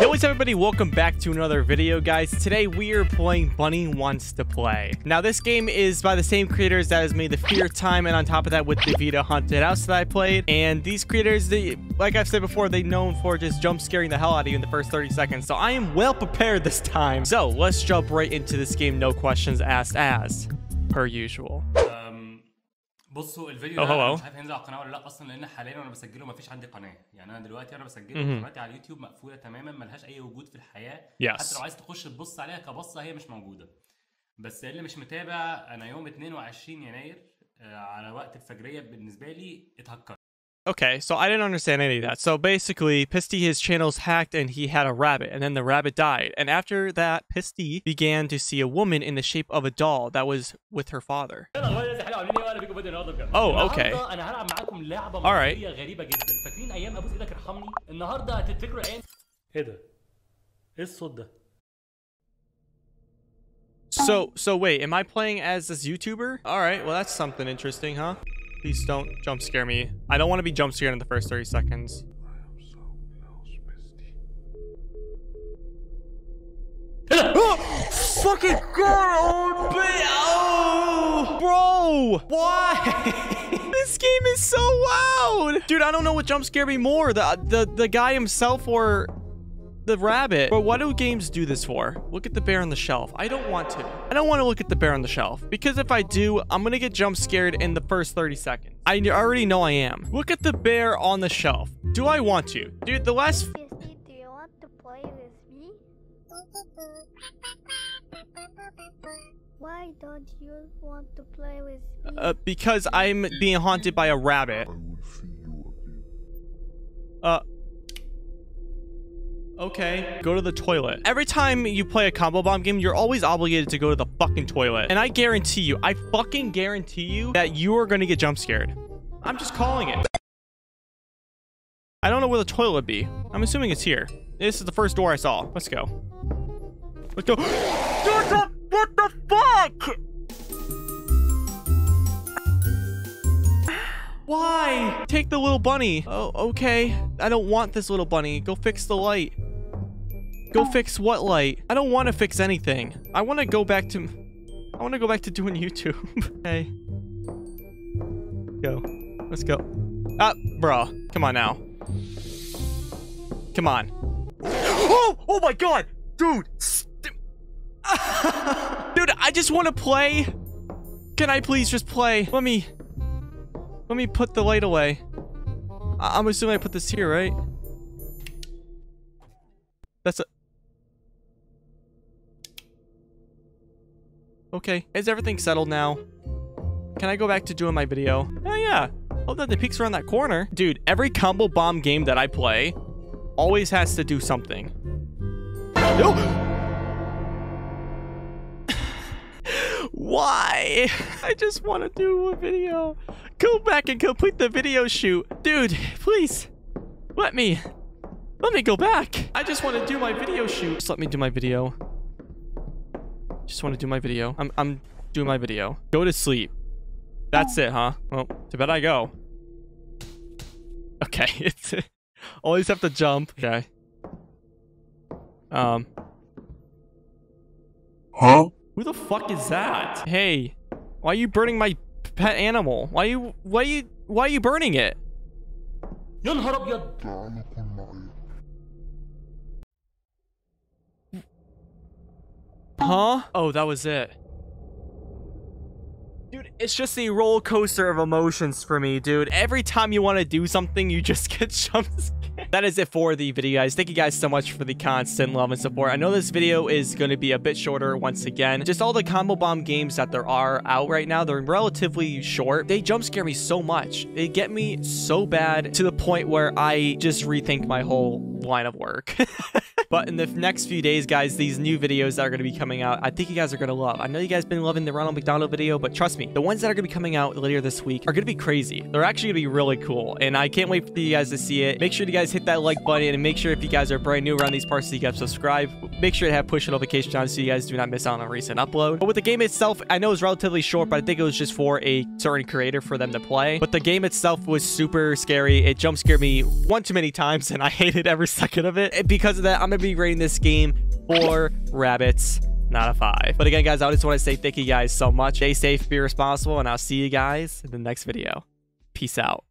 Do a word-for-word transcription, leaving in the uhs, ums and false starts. Yo, what's up, everybody? Welcome back to another video, guys. Today we are playing Bunny Wants to Play. Now this game is by the same creators that has made the Fear Time, and on top of that with the Vita Hunted House that I played. And these creators, they, like I've said before, they're known for just jump scaring the hell out of you in the first thirty seconds. So I am well prepared this time. So let's jump right into this game, no questions asked as per usual. بصوا الفيديو ده مش عارف هينزل على القناه ولا لا اصلا، لان حاليا وانا بسجله مفيش عندي قناه. يعني انا دلوقتي انا بسجله قناتي على اليوتيوب مقفوله تماما، ملهاش اي وجود في الحياه. yes. حتى لو عايز تخش تبص عليها كبصه هي مش موجوده. بس اللي مش متابع، انا يوم اتنين وعشرين يناير على وقت الفجريه بالنسبه لي اتهكر. Okay, so I didn't understand any of that. So basically, Pisty, his channel's hacked and he had a rabbit, and then the rabbit died. And after that, Pisty began to see a woman in the shape of a doll that was with her father. Oh, okay. All right. So, so wait, am I playing as this YouTuber? All right, well, that's something interesting, huh? Please don't jump scare me. I don't want to be jump scared in the first thirty seconds. I am so close, Misty. Oh, fucking God! Oh, bro! Why? This game is so loud, dude. I don't know what jump scared me more, the the the guy himself or the rabbit. But what do games do this for? Look at the bear on the shelf. I don't want to. I don't want to look at the bear on the shelf, because if I do, I'm gonna get jump scared in the first thirty seconds. I already know I am. Look at the bear on the shelf. Do I want to? Dude, the last. Misty, do you want to play with me? Why don't you want to play with me? Uh, because I'm being haunted by a rabbit. Uh. Okay, go to the toilet. Every time you play a combo bomb game, you're always obligated to go to the fucking toilet. And I guarantee you, I fucking guarantee you that you are gonna get jump scared. I'm just calling it. I don't know where the toilet would be. I'm assuming it's here. This is the first door I saw. Let's go. Let's go. What the fuck? Why? Take the little bunny. Oh, okay. I don't want this little bunny. Go fix the light. Go fix what light? I don't want to fix anything. I want to go back to... I want to go back to doing YouTube. Okay. Go. Let's go. Ah, bruh. Come on now. Come on. Oh! Oh my god! Dude! Dude, I just want to play. Can I please just play? Let me... Let me put the light away. I I'm assuming I put this here, right? That's a... Okay, is everything settled now? Can I go back to doing my video? Oh yeah, hope that the peaks around that corner. Dude, every combo bomb game that I play always has to do something. Nope. Why? I just want to do a video. Go back and complete the video shoot. Dude, please let me let me go back. I just want to do my video shoot. Just let me do my video. Just want to do my video. I'm, I'm doing my video. Go to sleep. That's it, huh? Well, to bed I go. Okay, it's always have to jump. Okay. Um. Huh? Who the fuck is that? Hey, why are you burning my pet animal? Why are you, why are you, why are you burning it? Huh? Oh, that was it. Dude, it's just a roller coaster of emotions for me, dude. Every time you want to do something, you just get jumped scared. That is it for the video, guys. Thank you guys so much for the constant love and support. I know this video is going to be a bit shorter once again. Just all the combo bomb games that there are out right now, they're relatively short. They jump scare me so much. They get me so bad to the point where I just rethink my whole line of work. But in the next few days, guys, these new videos that are going to be coming out, I think you guys are going to love. I know you guys been loving the Ronald McDonald video, but trust me, the ones that are going to be coming out later this week are going to be crazy. They're actually going to be really cool, and I can't wait for you guys to see it. Make sure you guys hit hit that like button, and make sure if you guys are brand new around these parts that you guys subscribe. Make sure to have push notifications on so you guys do not miss out on a recent upload. But with the game itself, I know it was relatively short, but I think it was just for a certain creator for them to play. But the game itself was super scary. It jump scared me one too many times, and I hated every second of it. And because of that, I'm gonna be rating this game four rabbits, not a five. But again, guys, I just want to say thank you guys so much. Stay safe, be responsible, and I'll see you guys in the next video. Peace out.